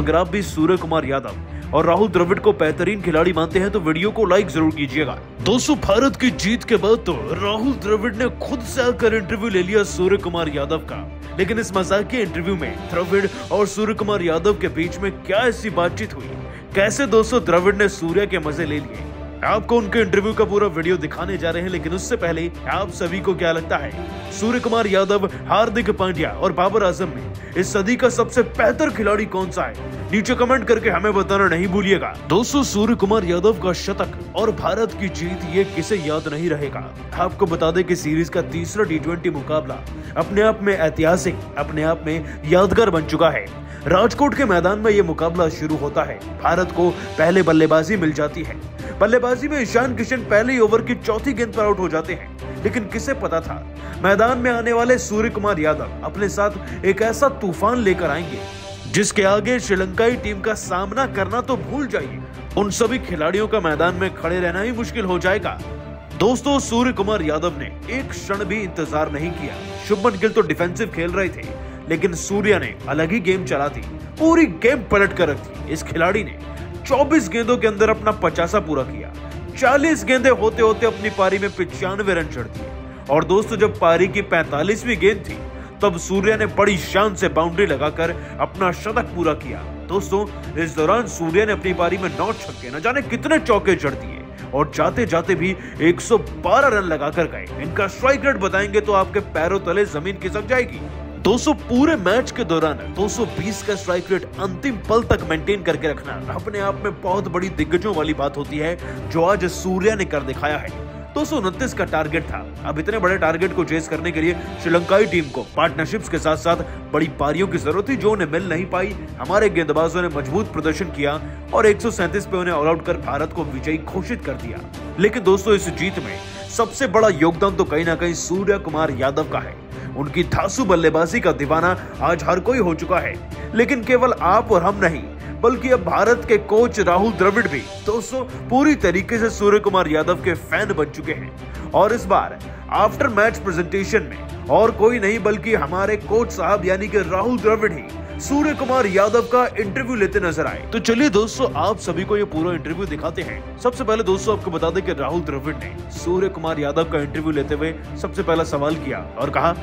अगर आप भी सूर्य कुमार यादव और राहुल द्रविड़ को बेहतरीन खिलाड़ी मानते हैं तो वीडियो को लाइक जरूर कीजिएगा। दोस्तों, भारत की जीत के बाद तो राहुल द्रविड़ ने खुद से आकर इंटरव्यू ले लिया सूर्य कुमार यादव का, लेकिन इस मजाकिया इंटरव्यू में द्रविड़ और सूर्य कुमार यादव के बीच में क्या ऐसी बातचीत हुई, कैसे दोस्तों द्रविड़ ने सूर्य के मजे ले लिए, आपको उनके इंटरव्यू का पूरा वीडियो दिखाने जा रहे हैं। लेकिन उससे पहले आप सभी को क्या लगता है, सूर्य कुमार यादव, हार्दिक पांड्या और बाबर आजम में इस सदी का सबसे बेहतर खिलाड़ी कौन सा है? नीचे कमेंट करके हमें बताना नहीं भूलिएगा। दोस्तों, सूर्य कुमार यादव का शतक और भारत की जीत, ये किसे याद नहीं रहेगा। आपको बता दें कि सीरीज का तीसरा T20 मुकाबला अपने आप में ऐतिहासिक, अपने आप में यादगार बन चुका है। राजकोट के मैदान में ये मुकाबला शुरू होता है। भारत को पहले बल्लेबाजी मिल जाती है। बल्लेबाजी में ईशान किशन पहले ही ओवर की चौथी गेंद पर आउट हो जाते हैं, लेकिन किसे पता था मैदान में आने वाले सूर्य कुमार यादव अपने साथ एक ऐसा तूफान लेकर आएंगे जिसके आगे श्रीलंकाई टीम का सामना करना तो भूल जाइए, उन सभी खिलाड़ियों का मैदान में खड़े रहना ही मुश्किल हो जाएगा। दोस्तों, सूर्य कुमार यादव ने एक क्षण भी इंतजार नहीं किया। शुभमन गिल तो डिफेंसिव खेल रहे थे, लेकिन सूर्य ने अलग ही गेम चला दी, पूरी गेम पलट कर रखी। इस खिलाड़ी ने 24 गेंदों के अंदर अपना 50वां पूरा किया। 40 गेंदे होते होते अपनी पारी में 95 रन जड़ दिए। और दोस्तों, जब पारी की 45वीं गेंद थी तब सूर्य ने बड़ी शान से बाउंड्री लगाकर अपना शतक पूरा किया। दोस्तों, इस दौरान सूर्य ने अपनी पारी में 9 छक्के, न जाने कितने चौके जड़ दिए और जाते जाते भी 112 रन लगाकर गए। इनका स्ट्राइक रेट बताएंगे तो आपके पैरों तले जमीन खिसक जाएगी। दोस्तों, पूरे मैच के दौरान 220 का स्ट्राइक रेट अंतिम पल तक मेंटेन करके रखना अपने आप में बहुत बड़ी दिग्गजों वाली बात होती है, जो आज सूर्य ने कर दिखाया है। 229 का टारगेट था। अब इतने बड़े टारगेट को चेस करने के लिए श्रीलंकाई टीम को पार्टनरशिप्स के साथ साथ बड़ी पारियों की जरूरत थी, जो उन्हें मिल नहीं पाई। हमारे गेंदबाजों ने मजबूत प्रदर्शन किया और 137 पे उन्हें ऑल आउट कर भारत को विजयी घोषित कर दिया। लेकिन दोस्तों, इस जीत में सबसे बड़ा योगदान तो कहीं ना कहीं सूर्य कुमार यादव का है। उनकी धांसू बल्लेबाजी का दीवाना आज हर कोई हो चुका है, लेकिन केवल आप और हम नहीं, बल्कि अब भारत के कोच राहुल द्रविड़ भी दोस्तों पूरी तरीके से सूर्य कुमार यादव के फैन बन चुके हैं। और इस बार आफ्टर मैच प्रेजेंटेशन में और कोई नहीं बल्कि हमारे कोच साहब यानी कि राहुल द्रविड़ ही सूर्य कुमार यादव का इंटरव्यू लेते नजर आए। तो चलिए दोस्तों, आप सभी को ये पूरा इंटरव्यू दिखाते हैं। सबसे पहले दोस्तों, आपको बता दें कि राहुल द्रविड़ ने सूर्य कुमार यादव का इंटरव्यू लेते हुए सबसे पहला सवाल किया और कहा,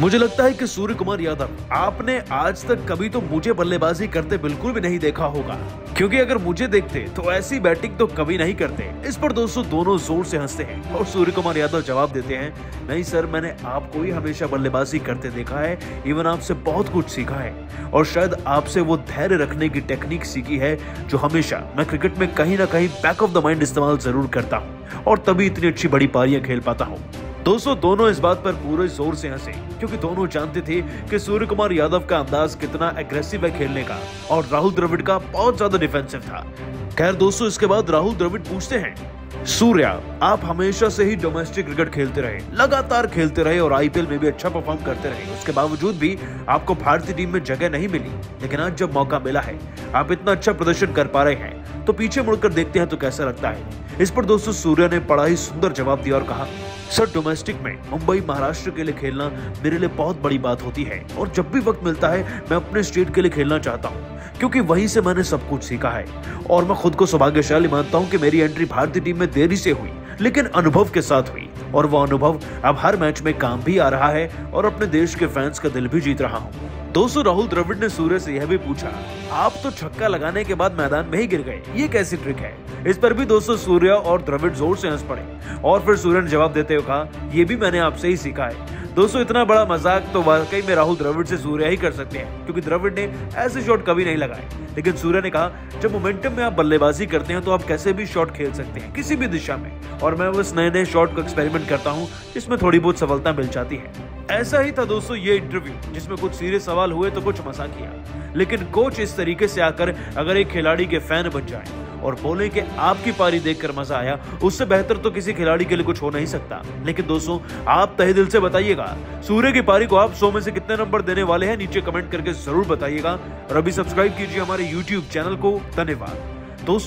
मुझे लगता है कि सूर्य कुमार यादव, आपने आज तक कभी तो मुझे बल्लेबाजी करते बिल्कुल भी नहीं देखा होगा, क्योंकि अगर मुझे देखते तो ऐसी बैटिंग तो कभी नहीं करते। इस पर दोस्तों दोनों जोर से हंसते हैं और सूर्य कुमार यादव जवाब देते हैं, नहीं सर, मैंने आपको ही हमेशा बल्लेबाजी करते देखा है, इवन आपसे बहुत कुछ सीखा है और शायद आपसे वो धैर्य रखने की टेक्निक सीखी है जो हमेशा मैं क्रिकेट में कहीं ना कहीं बैक ऑफ द माइंड इस्तेमाल जरूर करता हूँ और तभी इतनी अच्छी बड़ी पारियां खेल पाता हूँ। दोस्तों, दोनों इस बात पर पूरे जोर से हंसे क्योंकि दोनों जानते थे कि सूर्य कुमार यादव का अंदाज कितना एग्रेसिव है खेलने का और राहुल द्रविड़ का बहुत ज्यादा डिफेंसिव था। खैर दोस्तों, इसके बाद राहुल द्रविड़ पूछते हैं, सूर्या, आप हमेशा से ही डोमेस्टिक क्रिकेट खेलते रहे, लगातार खेलते रहे और आईपीएल में भी अच्छा परफॉर्म करते रहे, उसके बावजूद भी आपको भारतीय टीम में जगह नहीं मिली, लेकिन आज जब मौका मिला है आप इतना अच्छा प्रदर्शन कर पा रहे हैं, तो पीछे मुड़कर देखते हैं तो कैसा लगता है? इस पर दोस्तों सूर्या ने बड़ा ही सुंदर जवाब दिया और कहा, सर, डोमेस्टिक में मुंबई महाराष्ट्र के लिए खेलना मेरे लिए बहुत बड़ी बात होती है और जब भी वक्त मिलता है मैं अपने स्टेट के लिए खेलना चाहता हूं, क्योंकि वहीं से मैंने सब कुछ सीखा है और मैं खुद को सौभाग्यशाली मानता हूं कि मेरी एंट्री भारतीय टीम में देरी से हुई, लेकिन अनुभव के साथ हुई और वह अनुभव अब हर मैच में काम भी आ रहा है और अपने देश के फैंस का दिल भी जीत रहा हूँ। दोस्तों, राहुल द्रविड़ ने सूर्य से यह भी पूछा, आप तो छक्का लगाने के बाद मैदान में ही गिर गए, ये कैसी ट्रिक है? इस पर भी दोस्तों सूर्य और द्रविड़ जोर से हंस पड़े और फिर सूर्य ने जवाब देते हुए कहा, ये भी मैंने आपसे ही सीखा है। दोस्तों, इतना बड़ा मजाक तो वाकई में राहुल द्रविड़ से सूर्य ही कर सकते हैं, क्योंकि द्रविड़ ने ऐसे शॉट कभी नहीं लगाए। लेकिन सूर्य ने कहा, जब मोमेंटम में आप बल्लेबाजी करते हैं तो आप कैसे भी शॉट खेल सकते हैं किसी भी दिशा में, और मैं बस नए नए शॉट को एक्सपेरिमेंट करता हूँ जिसमें थोड़ी बहुत सफलता मिल जाती है। ऐसा ही था दोस्तों ये इंटरव्यू, जिसमें कुछ सीरियस सवाल हुए तो कुछ मजाकिया, लेकिन कोच इस तरीके से आकर अगर एक खिलाड़ी के फैन बन जाए और बोले कि आपकी पारी देखकर मजा आया, उससे बेहतर तो किसी खिलाड़ी के लिए कुछ हो नहीं सकता। लेकिन दोस्तों, आप तहे दिल से बताइएगा, सूर्य की पारी को आप 100 में से कितने नंबर देने वाले हैं? नीचे कमेंट करके जरूर बताइएगा और अभी सब्सक्राइब कीजिए हमारे YouTube चैनल को। धन्यवाद दोस्तों।